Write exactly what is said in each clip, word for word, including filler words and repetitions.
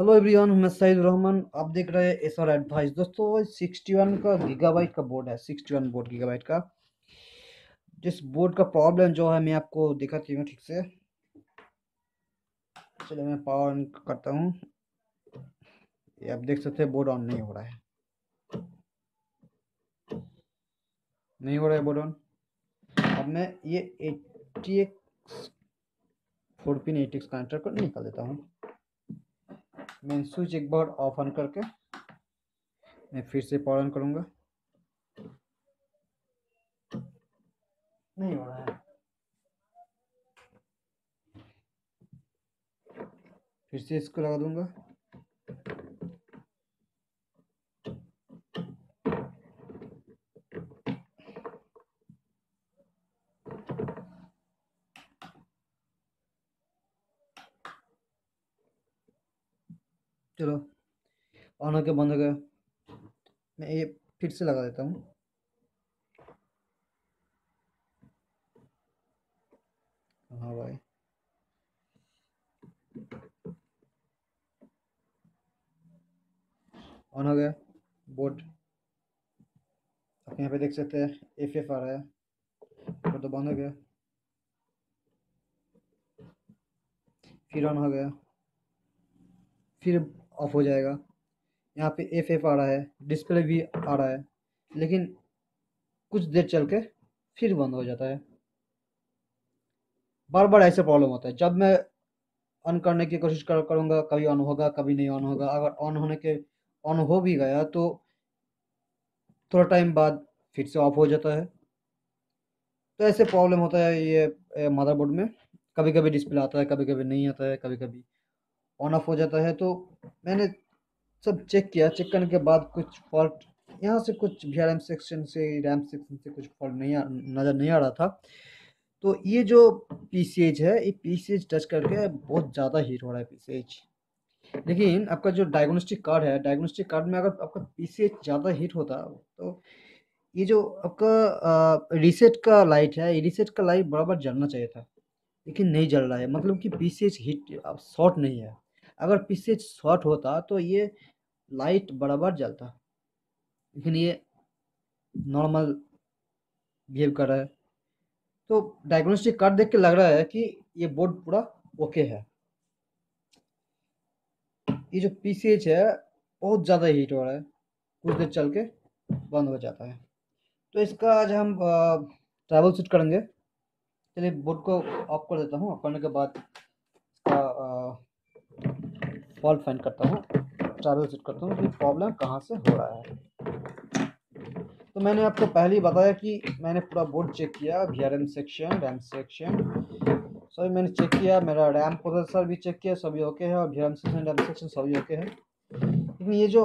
Hello everyone, मैं सईद रहमान। आप देख रहे हैं एसआर एडवाइस। दोस्तों इकसठ का गीगाबाइट का बोर्ड है, इकसठ बोर्ड गीगाबाइट का। जिस बोर्ड का प्रॉब्लम जो है मैं आपको दिखाती हूँ ठीक से। चलिए मैं पावर ऑन करता हूँ। ये आप देख सकते हैं बोर्ड ऑन नहीं हो रहा है, नहीं हो रहा है बोर्ड ऑन। अब मैं ये ATX four pin ATX connector को निकाल देता हूँ। मैं स्विच एक बार ऑफ ऑन करके मैं फिर से पावर ऑन करूंगा। नहीं हो रहा है, फिर से इसको लगा दूंगा। चलो ऑन होके बंद हो गया। मैं ये फिर से लगा देता हूँ। हाँ भाई, ऑन हो गया बोर्ड। आप यहाँ पे देख सकते हैं एफ एफ आ रहा है, बोर्ड तो बंद हो गया, फिर ऑन हो गया, फिर ऑफ हो जाएगा। यहाँ पे एफ एफ आ रहा है, डिस्प्ले भी आ रहा है, लेकिन कुछ देर चल के फिर बंद हो जाता है। बार बार ऐसे प्रॉब्लम होता है। जब मैं ऑन करने की कोशिश कर करूँगा कभी ऑन होगा कभी नहीं ऑन होगा। अगर ऑन होने के ऑन हो भी गया तो थोड़ा टाइम बाद फिर से ऑफ हो जाता है। तो ऐसे प्रॉब्लम होता है ये मदरबोर्ड में। कभी कभी डिस्प्ले आता है, कभी कभी नहीं आता है, कभी कभी ऑन ऑफ हो जाता है। तो मैंने सब चेक किया, चेक करने के बाद कुछ फॉल्ट यहाँ से कुछ भी रैम सेक्शन से रैम सेक्शन से कुछ फॉल्ट नहीं नज़र नहीं आ रहा था। तो ये जो पीसीएच है, ये पीसीएच टच करके बहुत ज़्यादा हीट हो रहा है पीसीएच। लेकिन आपका जो डायग्नोस्टिक कार्ड है, डायग्नोस्टिक कार्ड में अगर आपका पीसीएच ज़्यादा हीट होता तो ये जो आपका रीसेट का लाइट है, रीसेट का लाइट बराबर जलना चाहिए था, लेकिन नहीं जल रहा है। मतलब कि पीसीएच हीट अब शॉर्ट नहीं है। अगर पीसीएच शॉर्ट होता तो ये लाइट बराबर जलता, लेकिन ये नॉर्मल बिहेव कर रहा है। तो डायग्नोस्टिक कार्ड देख के लग रहा है कि ये बोर्ड पूरा ओके है। ये जो पीसीएच है बहुत ज़्यादा हीट हो रहा है, कुछ देर चल के बंद हो जाता है। तो इसका आज हम ट्रैवल शूट करेंगे। चलिए बोर्ड को ऑफ कर देता हूँ। ऑफ करने के बाद इसका फॉल्ट फाइंड करता हूँ, ट्रैवल शूट करता हूँ कि प्रॉब्लम कहाँ से हो रहा है। तो मैंने आपको पहले ही बताया कि मैंने पूरा बोर्ड चेक किया, वीआरएम सेक्शन रैम सेक्शन सभी मैंने चेक किया, मेरा रैम प्रोसेसर भी चेक किया, सभी ओके है, और वीआरएम सेक्शन रैम सेक्शन सभी ओके है। लेकिन ये जो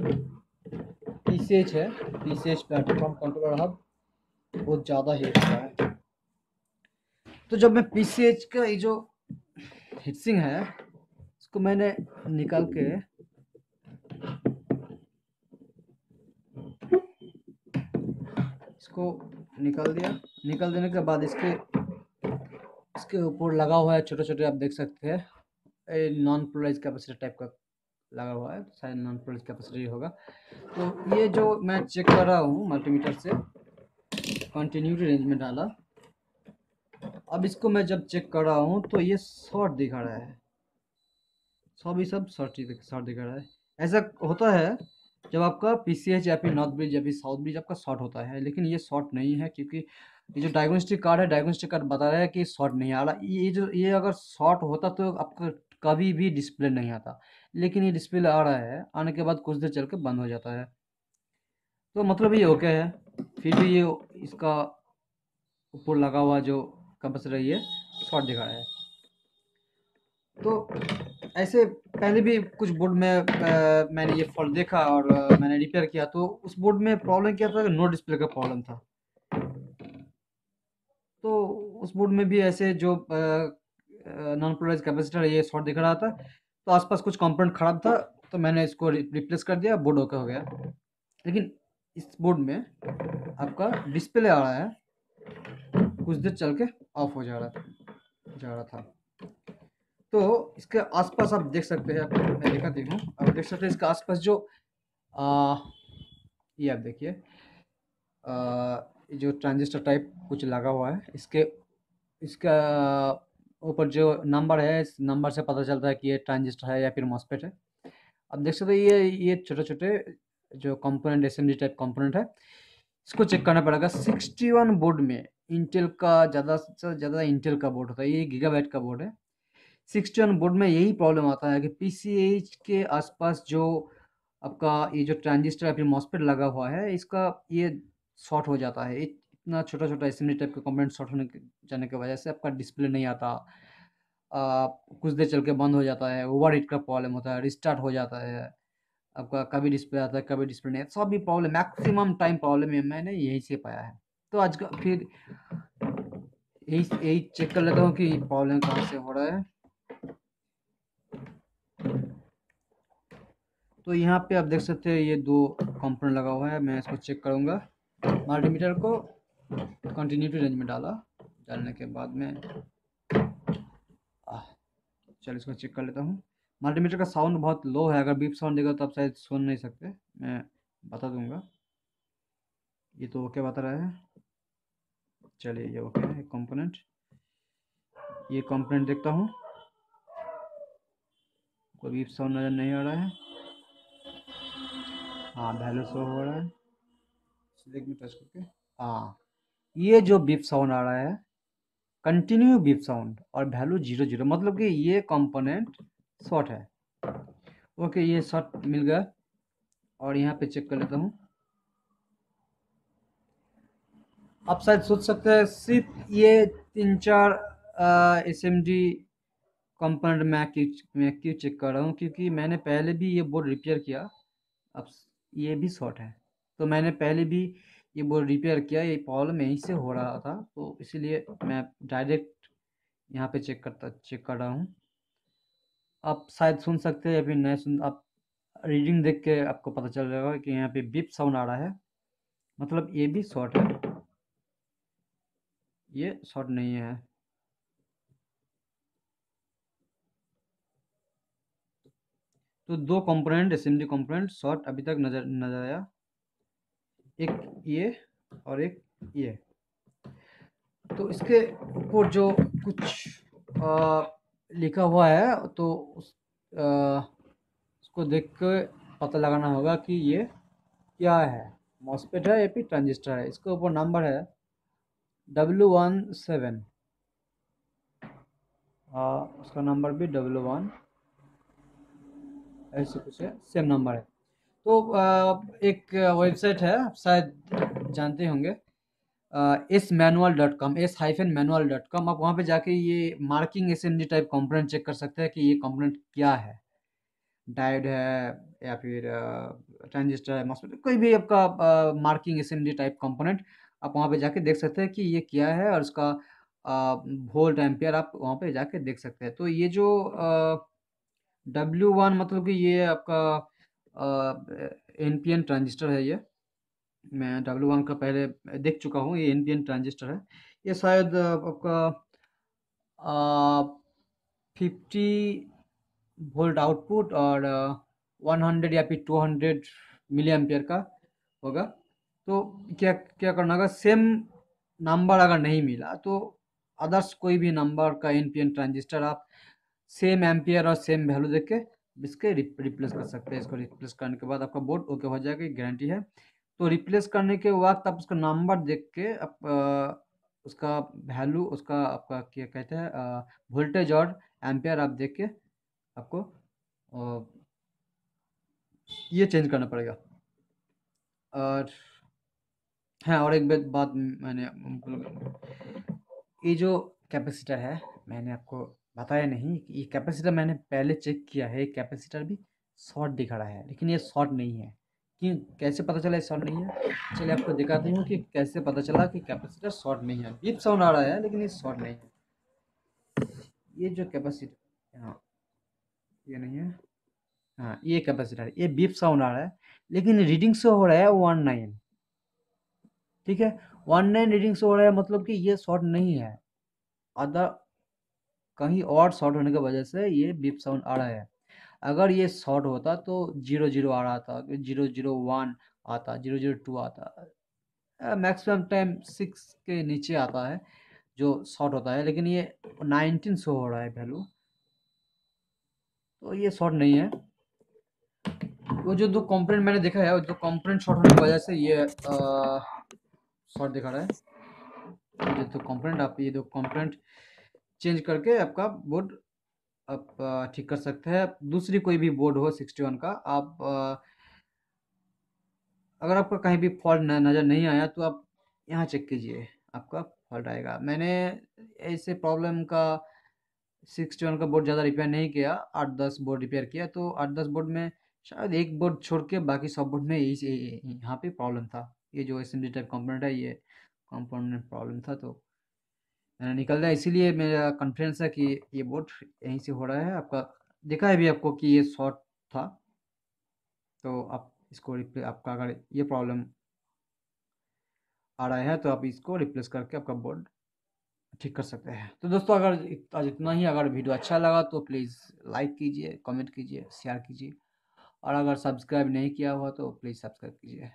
पीसीएच है, पीसीएच प्लेटफॉर्म कंट्रोलर हब बहुत ज़्यादा हीट हो रहा है। तो जब मैं पीसीएच का ये जो हीटसिंग है इसको मैंने निकाल के इसको निकाल दिया। निकाल देने के बाद इसके इसके ऊपर लगा हुआ है छोटे छोटे, आप देख सकते हैं नॉन पोलराइज कैपेसिटर टाइप का लगा हुआ है, शायद नॉन पोलराइज कैपेसिटर ही होगा। तो ये जो मैं चेक कर रहा हूँ मल्टीमीटर से, कंटिन्यूटी रेंज में डाला। अब इसको मैं जब चेक कर रहा हूँ तो ये शॉर्ट दिखा रहा है, सब ही सब शॉर्ट शॉर्ट दिखा रहा है। ऐसा होता है जब आपका पीसीएच या फिर नॉर्थ ब्रिज या फिर साउथ ब्रिज आपका शॉर्ट होता है, लेकिन ये शॉर्ट नहीं है क्योंकि ये जो डायग्नोस्टिक कार्ड है, डायग्नोस्टिक कार्ड बता रहा है कि शॉर्ट नहीं आ रहा। ये जो ये अगर शॉर्ट होता तो आपका कभी भी डिस्प्ले नहीं आता, लेकिन ये डिस्प्ले आ रहा है, आने के बाद कुछ देर चल के बंद हो जाता है। तो मतलब ये ओके है। फिर भी ये इसका ऊपर लगा हुआ जो कैपेसिटर ये शॉर्ट दिखा रहा है। तो ऐसे पहले भी कुछ बोर्ड में आ, मैंने ये फॉल्ट देखा और आ, मैंने रिपेयर किया। तो उस बोर्ड में प्रॉब्लम क्या था, नो डिस्प्ले का प्रॉब्लम था। तो उस बोर्ड में भी ऐसे जो नॉन पोलराइज कैपेसिटर ये शॉर्ट दिख रहा था, तो आसपास कुछ कंपोनेंट खराब था, तो मैंने इसको रिप्लेस कर दिया, बोर्ड ओके हो गया। लेकिन इस बोर्ड में आपका डिस्प्ले आ रहा है, कुछ देर चल के ऑफ हो जा रहा जा रहा था। तो इसके आसपास आप देख सकते हैं, आपको मैं दिखाती हूँ, आप देख सकते हैं इसके आसपास जो आ, ये आप देखिए जो ट्रांजिस्टर टाइप कुछ लगा हुआ है, इसके इसका ऊपर जो नंबर है, इस नंबर से पता चलता है कि ये ट्रांजिस्टर है या फिर मॉस्फेट है। आप देख सकते हैं ये ये छोटे छोटे जो कंपोनेंट एसएमडी टाइप कंपोनेंट है, इसको चेक करना पड़ेगा। सिक्सटी वन बोर्ड में इंटेल का, ज़्यादा से ज़्यादा इंटेल का बोर्ड होता है, ये गीगाबाइट का बोर्ड है। सिक्सटी वन बोर्ड में यही प्रॉब्लम आता है कि पीसीएच के आसपास जो आपका ये जो ट्रांजिस्टर या फिर मॉस्फेट लगा हुआ है, इसका ये शॉर्ट हो जाता है। इतना छोटा छोटा एसएमडी टाइप का कंपोनेंट शॉर्ट होने के जाने की वजह से आपका डिस्प्ले नहीं आता, आ, कुछ देर चल के बंद हो जाता है, ओवरहीट का प्रॉब्लम होता है, रिस्टार्ट हो जाता है आपका, कभी डिस्प्ले आता है कभी डिस्प्ले नहीं, सब भी प्रॉब्लम मैक्सिमम टाइम प्रॉब्लम है, मैंने यही से पाया है। तो आज का फिर यही यही चेक कर लेता हूँ कि प्रॉब्लम कहाँ से हो रहा है। तो यहाँ पे आप देख सकते हैं ये दो कंपोनेंट लगा हुआ है, मैं इसको चेक करूँगा। मल्टीमीटर को कंटिन्यूटी रेंज में डाला, डालने के बाद में चलो इसको चेक कर लेता हूँ। मल्टीमीटर का साउंड बहुत लो है, अगर बीप साउंड देगा तो आप शायद सुन नहीं सकते, मैं बता दूंगा। ये तो ओके बता रहा है, चलिए ये ओके है। कंपोनेंट, ये कंपोनेंट देखता हूँ, कोई बीप साउंड नज़र नहीं आ रहा है। हाँ, वैल्यू शो हो रहा है, टच करके। हाँ, ये जो बीप साउंड आ रहा है कंटिन्यू बीप साउंड और वैल्यू जीरो जीरो, मतलब कि ये कंपोनेंट शॉर्ट है। ओके, ये शॉर्ट मिल गया। और यहाँ पे चेक कर लेता हूँ, आप शायद सोच सकते हैं सिर्फ ये तीन चार एस एम डी कंपोनेंट मैं क्यों मैं क्यों चेक कर रहा हूँ, क्योंकि मैंने पहले भी ये बोर्ड रिपेयर किया, अब ये भी शॉर्ट है। तो मैंने पहले भी ये बोर्ड रिपेयर किया, ये प्रॉब्लम यहीं से हो रहा था, तो इसीलिए मैं डायरेक्ट यहाँ पे चेक करता चेक कर रहा हूँ। आप शायद सुन सकते हैं या फिर नहीं सुन, आप रीडिंग देख के आपको पता चल जाएगा कि यहाँ पे बीप साउंड आ रहा है, मतलब ये भी शॉर्ट है, ये शॉर्ट नहीं है। तो दो कंपोनेंट एसएमडी कंपोनेंट शॉर्ट अभी तक नजर नजर आया, एक ये और एक ये। तो इसके ऊपर जो कुछ आ, लिखा हुआ है, तो उस आ, उसको देख के पता लगाना होगा कि ये क्या है, मॉस्फेट है या फिर ट्रांजिस्टर है। इसके ऊपर नंबर है डब्ल्यू वन सेवन, उसका नंबर भी डब्ल्यू वन ऐसे कुछ है, सेम नंबर है। तो आ, एक वेबसाइट है, आप शायद जानते होंगे, S manual dot com S hyphen manual dot com. आप वहाँ पे जाके ये marking S M D type component check कर सकते हैं कि ये कंपोनेंट क्या है, डायोड है या फिर ट्रांजिस्टर है, मॉस्फेट, कोई भी आपका आ, marking S M D type component आप वहाँ पे जाके देख सकते हैं कि ये क्या है, और उसका वोल्ट एम्पियर आप वहाँ पे जाके देख सकते हैं। तो ये जो डब्ल्यू वन मतलब कि ये आपका एन पी एन ट्रांजिस्टर है, ये मैं डब्ल्यू वन का पहले देख चुका हूँ, ये एन पी एन ट्रांजिस्टर है। ये शायद आपका फिफ्टी वोल्ट आउटपुट और वन हंड्रेड या फिर टू हंड्रेड मिली एम्पियर का होगा। तो क्या क्या करना होगा, सेम नंबर अगर नहीं मिला तो अदर्स कोई भी नंबर का एन पी एन ट्रांजिस्टर आप सेम एम्पियर और सेम वैल्यू देख के इसके रिप्लेस कर सकते हैं। इसको रिप्लेस करने के बाद आपका बोर्ड ओके हो जाएगा, गारंटी है। तो रिप्लेस करने के वक्त आप उसका नंबर देख के आप आ, उसका वैल्यू, उसका आपका क्या कहते हैं वोल्टेज और एम्पियर आप देख के आपको आ, ये चेंज करना पड़ेगा। और हाँ, और एक बात मैंने, ये जो कैपेसिटर है मैंने आपको बताया नहीं, ये कैपेसिटर मैंने पहले चेक किया है, कैपेसिटर भी शॉर्ट दिखा रहा है, लेकिन ये शॉर्ट नहीं है। कि कैसे पता चला शॉर्ट नहीं है, चलिए आपको दिखाती हूँ कि कैसे पता चला कि कैपेसिटर शॉर्ट नहीं है। बीप साउंड आ रहा है लेकिन ये शॉर्ट नहीं है। ये जो कैपेसिटर, हाँ ये नहीं है, हाँ ये कैपेसिटर, ये बीप साउंड आ रहा है लेकिन रीडिंग से हो रहा है वन नाइन, ठीक है, वन नाइन रीडिंग से हो रहा है, मतलब कि ये शॉर्ट नहीं है। अदर कहीं और शॉर्ट होने की वजह से ये बीप साउंड आ रहा है। अगर ये शॉर्ट होता तो जीरो जीरो आ रहा था, जीरो जीरो वन आता, जीरो जीरो टू आता, मैक्सिमम टाइम सिक्स के नीचे आता है जो शॉर्ट होता है, लेकिन ये नाइनटीन शो हो रहा है वैल्यू, तो ये शॉर्ट नहीं है। वो जो दो कंपोनेंट मैंने देखा है वो दो कंपोनेंट शॉर्ट होने की वजह से ये शॉर्ट दिखा रहा है। ये दो कंपोनेंट, आप ये दो कंपोनेंट चेंज करके आपका बोर्ड आप ठीक कर सकते हैं। दूसरी कोई भी बोर्ड हो सिक्सटी वन का, आप अगर आपका कहीं भी फॉल्ट नज़र नहीं आया तो आप यहाँ चेक कीजिए, आपका फॉल्ट आएगा। मैंने ऐसे प्रॉब्लम का सिक्सटी वन का बोर्ड ज़्यादा रिपेयर नहीं किया, आठ दस बोर्ड रिपेयर किया, तो आठ दस बोर्ड में शायद एक बोर्ड छोड़ के बाकी सब बोर्ड में यही यहाँ पे प्रॉब्लम था। ये जो S M D type component है ये कंपोनेंट प्रॉब्लम था, तो मैंने निकल दिया। इसीलिए मेरा कॉन्फिडेंस है कि ये बोर्ड यहीं से हो रहा है। आपका देखा है भी आपको कि ये शॉर्ट था, तो आप इसको रिप्ले आपका अगर ये प्रॉब्लम आ रहा है तो आप इसको रिप्लेस करके आपका बोर्ड ठीक कर सकते हैं। तो दोस्तों अगर आज इतना ही, अगर वीडियो अच्छा लगा तो प्लीज़ लाइक कीजिए, कमेंट कीजिए, शेयर कीजिए, और अगर सब्सक्राइब नहीं किया हुआ तो प्लीज़ सब्सक्राइब कीजिए।